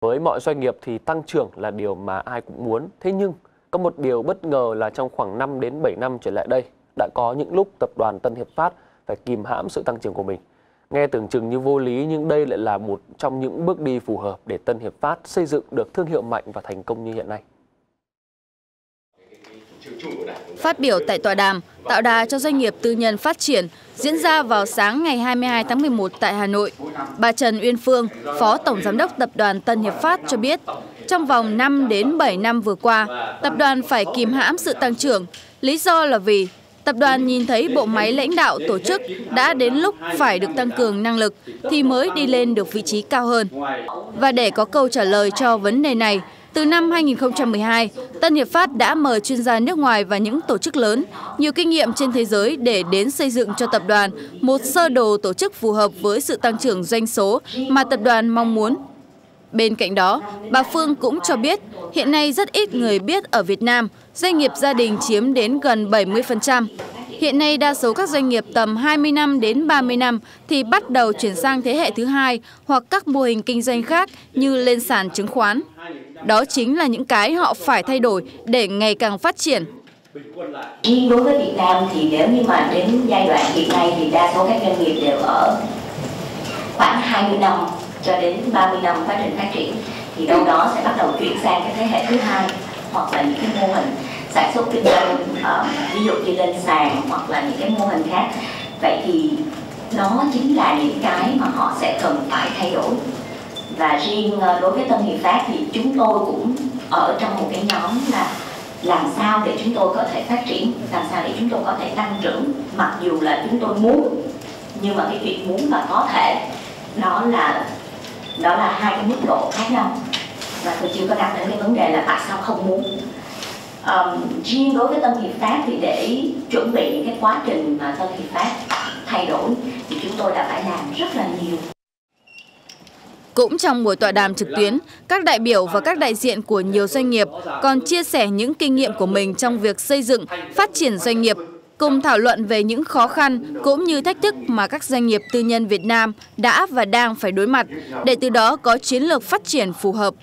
Với mọi doanh nghiệp thì tăng trưởng là điều mà ai cũng muốn. Thế nhưng, có một điều bất ngờ là trong khoảng 5 đến 7 năm trở lại đây, đã có những lúc tập đoàn Tân Hiệp Phát phải kìm hãm sự tăng trưởng của mình. Nghe tưởng chừng như vô lý nhưng đây lại là một trong những bước đi phù hợp để Tân Hiệp Phát xây dựng được thương hiệu mạnh và thành công như hiện nay. Phát biểu tại tọa đàm tạo đà cho doanh nghiệp tư nhân phát triển diễn ra vào sáng ngày 22 tháng 11 tại Hà Nội, bà Trần Uyên Phương, Phó Tổng Giám đốc Tập đoàn Tân Hiệp Phát cho biết, trong vòng 5 đến 7 năm vừa qua, tập đoàn phải kìm hãm sự tăng trưởng. Lý do là vì tập đoàn nhìn thấy bộ máy lãnh đạo tổ chức đã đến lúc phải được tăng cường năng lực thì mới đi lên được vị trí cao hơn. Và để có câu trả lời cho vấn đề này, từ năm 2012, Tân Hiệp Phát đã mời chuyên gia nước ngoài và những tổ chức lớn, nhiều kinh nghiệm trên thế giới để đến xây dựng cho tập đoàn một sơ đồ tổ chức phù hợp với sự tăng trưởng doanh số mà tập đoàn mong muốn. Bên cạnh đó, bà Phương cũng cho biết hiện nay rất ít người biết ở Việt Nam, doanh nghiệp gia đình chiếm đến gần 70%. Hiện nay đa số các doanh nghiệp tầm 20 năm đến 30 năm thì bắt đầu chuyển sang thế hệ thứ hai hoặc các mô hình kinh doanh khác như lên sàn chứng khoán. Đó chính là những cái họ phải thay đổi để ngày càng phát triển. Nhưng đối với Việt Nam thì nếu như mà đến giai đoạn hiện nay thì đa số các doanh nghiệp đều ở khoảng 20 năm cho đến 30 năm phát triển thì đâu đó sẽ bắt đầu chuyển sang cái thế hệ thứ hai hoặc là những cái mô hình sản xuất kinh doanh ví dụ như lên sàn hoặc là những cái mô hình khác. Vậy thì đó chính là những cái mà họ sẽ cần phải thay đổi. Và riêng đối với Tân Hiệp Phát thì chúng tôi cũng ở trong một cái nhóm là làm sao để chúng tôi có thể phát triển, làm sao để chúng tôi có thể tăng trưởng, mặc dù là chúng tôi muốn, nhưng mà cái chuyện muốn và có thể đó là hai cái mức độ khác nhau, và tôi chưa có đặt đến cái vấn đề là tại sao không muốn. Riêng đối với Tân Hiệp Phát thì để chuẩn bị những cái quá trình mà Tân Hiệp Phát thay đổi thì chúng tôi đã phải làm rất là nhiều. Cũng trong buổi tọa đàm trực tuyến, các đại biểu và các đại diện của nhiều doanh nghiệp còn chia sẻ những kinh nghiệm của mình trong việc xây dựng, phát triển doanh nghiệp, cùng thảo luận về những khó khăn cũng như thách thức mà các doanh nghiệp tư nhân Việt Nam đã và đang phải đối mặt để từ đó có chiến lược phát triển phù hợp.